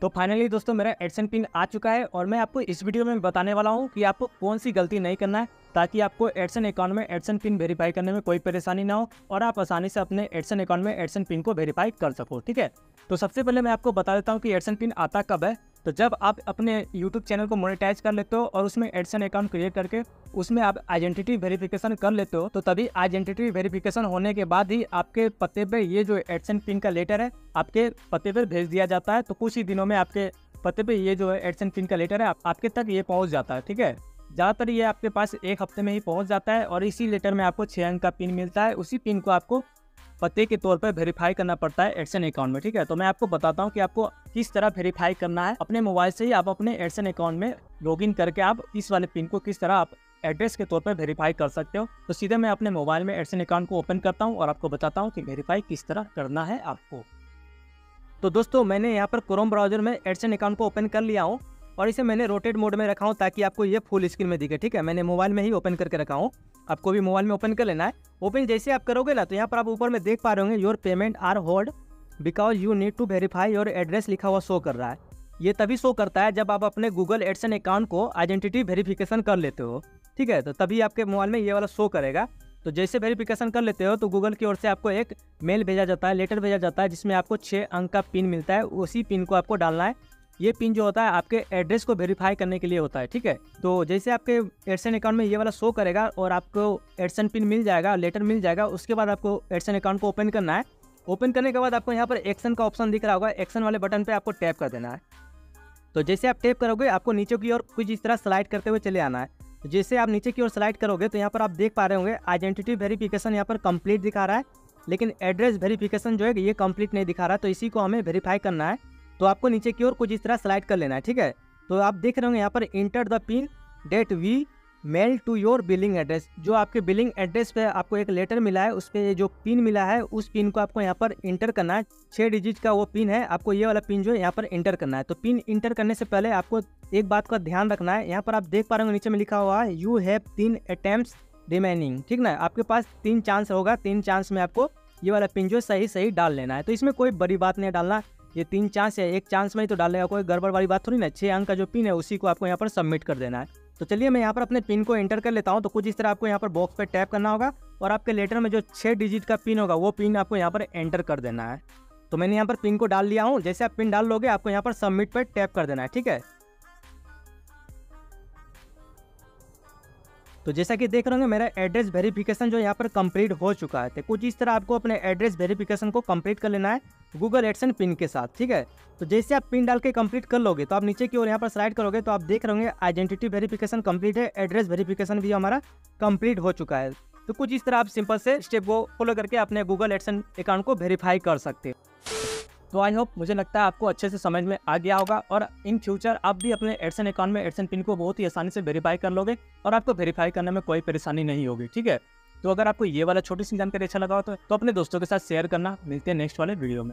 तो फाइनली दोस्तों मेरा एडसेंस पिन आ चुका है और मैं आपको इस वीडियो में बताने वाला हूं कि आपको कौन सी गलती नहीं करना है ताकि आपको एडसेंस अकाउंट में एडसेंस पिन वेरीफाई करने में कोई परेशानी ना हो और आप आसानी से अपने एडसेंस अकाउंट में एडसेंस पिन को वेरीफाई कर सको। ठीक है, तो सबसे पहले मैं आपको बता देता हूँ कि एडसेंस पिन आता कब है। तो जब आप अपने YouTube चैनल को मोनेटाइज कर लेते हो और उसमें एडसेंस अकाउंट क्रिएट करके उसमें आप आइडेंटिटी वेरिफिकेशन कर लेते हो, तो तभी आइडेंटिटी वेरिफिकेशन होने के बाद ही आपके पते पे ये जो एडसेंस पिन का लेटर है आपके पते पे भेज दिया जाता है। तो कुछ ही दिनों में आपके पते पे ये जो एडसेंस पिन का लेटर है आपके तक ये पहुँच जाता है। ठीक है, ज़्यादातर ये आपके पास एक हफ्ते में ही पहुँच जाता है और इसी लेटर में आपको 6 अंक का पिन मिलता है। उसी पिन को आपको पते के तौर पर वेरीफाई करना पड़ता है एडसेंस अकाउंट में। ठीक है, तो मैं आपको बताता हूँ कि आपको किस तरह वेरीफाई करना है। अपने मोबाइल से ही आप अपने एडसेंस अकाउंट में लॉगिन करके आप इस वाले पिन को किस तरह आप एड्रेस के तौर पर वेरीफाई कर सकते हो। तो सीधे मैं अपने मोबाइल में एडसेंस अकाउंट को ओपन करता हूँ और आपको बताता हूँ कि वेरीफाई किस तरह करना है आपको। तो दोस्तों मैंने यहाँ पर क्रोम ब्राउजर में एडसेंस अकाउंट को ओपन कर लिया हूँ और इसे मैंने रोटेट मोड में रखा हूँ ताकि आपको ये फुल स्क्रीन में दिखे। ठीक है, मैंने मोबाइल में ही ओपन करके रखा हूँ, आपको भी मोबाइल में ओपन कर लेना है। ओपन जैसे आप करोगे ना तो यहाँ पर आप ऊपर में देख पा रहे होंगे your payment are hold because you need to verify your address लिखा हुआ शो कर रहा है। ये तभी शो करता है जब आप अपने गूगल एडसेंस अकाउंट को आइडेंटिटी वेरीफिकेशन कर लेते हो। ठीक है, तो तभी आपके मोबाइल में ये वाला शो करेगा। तो जैसे वेरीफिकेशन कर लेते हो तो गूगल की ओर से आपको एक मेल भेजा जाता है, लेटर भेजा जाता है जिसमें आपको 6 अंक का पिन मिलता है। उसी पिन को आपको डालना है। ये पिन जो होता है आपके एड्रेस को वेरीफाई करने के लिए होता है। ठीक है, तो जैसे आपके एडसेंस अकाउंट में ये वाला शो करेगा और आपको एडसेंस पिन मिल जाएगा, लेटर मिल जाएगा, उसके बाद आपको एडसेंस अकाउंट को ओपन करना है। ओपन करने के बाद आपको यहाँ पर एक्शन का ऑप्शन दिख रहा होगा, एक्शन वाले बटन पर आपको टैप कर देना है। तो जैसे आप टैप करोगे आपको नीचे की ओर कुछ इस तरह स्लाइड करते हुए चले आना है। तो जैसे आप नीचे की ओर स्लाइड करोगे तो यहाँ पर आप देख पा रहे होंगे आइडेंटिटी वेरीफिकेशन यहाँ पर कंप्लीट दिखा रहा है, लेकिन एड्रेस वेरीफिकेशन जो है ये कंप्लीट नहीं दिखा रहा, तो इसी को हमें वेरीफाई करना है। तो आपको नीचे की ओर कुछ इस तरह स्लाइड कर लेना है। ठीक है, तो आप देख रहे होंगे यहाँ पर enter the pin that we mail to your billing address. जो आपके बिलिंग एड्रेस पे आपको एक लेटर मिला है उस पर जो पिन मिला है उस पिन को आपको यहाँ पर इंटर करना है। 6 डिजिट का वो पिन है, आपको ये वाला पिन जो है यहाँ पर इंटर करना है। तो पिन इंटर करने से पहले आपको एक बात का ध्यान रखना है। यहाँ पर आप देख पा रहे होंगे नीचे में लिखा हुआ है यू हैव 3 अटेम्प्ट्स रिमेनिंग। ठीक ना, आपके पास 3 चांस होगा, 3 चांस में आपको ये वाला पिन जो है सही डाल लेना है। तो इसमें कोई बड़ी बात नहीं डालना, ये 3 चांस है, 1 चांस में ही तो डालेगा, कोई गड़बड़ वाली बात थोड़ी ना। 6 अंक का जो पिन है उसी को आपको यहाँ पर सबमिट कर देना है। तो चलिए मैं यहाँ पर अपने पिन को एंटर कर लेता हूँ। तो कुछ इस तरह आपको यहाँ पर बॉक्स पर टैप करना होगा और आपके लेटर में जो 6 डिजिट का पिन होगा वो पिन आपको यहाँ पर एंटर कर देना है। तो मैंने यहाँ पर पिन को डाल लिया हूँ। जैसे आप पिन डाल लोगे आपको यहाँ पर सबमिट पर टैप कर देना है। ठीक है, तो जैसा कि देख रहे होंगे मेरा एड्रेस वेरिफिकेशन जो यहाँ पर कंप्लीट हो चुका है। तो कुछ इस तरह आपको अपने एड्रेस वेरिफिकेशन को कंप्लीट कर लेना है गूगल एडसेंस पिन के साथ। ठीक है, तो जैसे आप पिन डाल के कंप्लीट कर लोगे तो आप नीचे की ओर यहाँ पर स्लाइड करोगे तो आप देख रहे होंगे आइडेंटिटी वेरिफिकेशन कंप्लीट है, एड्रेस वेरिफिकेशन भी हमारा कंप्लीट हो चुका है। तो कुछ इस तरह आप सिंपल से स्टेप को फॉलो करके अपने गूगल एडसेंस अकाउंट को वेरीफाई कर सकते हैं। तो आई होप, मुझे लगता है आपको अच्छे से समझ में आ गया होगा और इन फ्यूचर आप भी अपने एडसेंस अकाउंट में एडसेंस पिन को बहुत ही आसानी से वेरीफाई कर लोगे और आपको वेरीफाई करने में कोई परेशानी नहीं होगी। ठीक है, तो अगर आपको ये वाला छोटी सी जानकारी अच्छा लगा हो तो अपने दोस्तों के साथ शेयर करना। मिलते हैं नेक्स्ट वाले वीडियो में।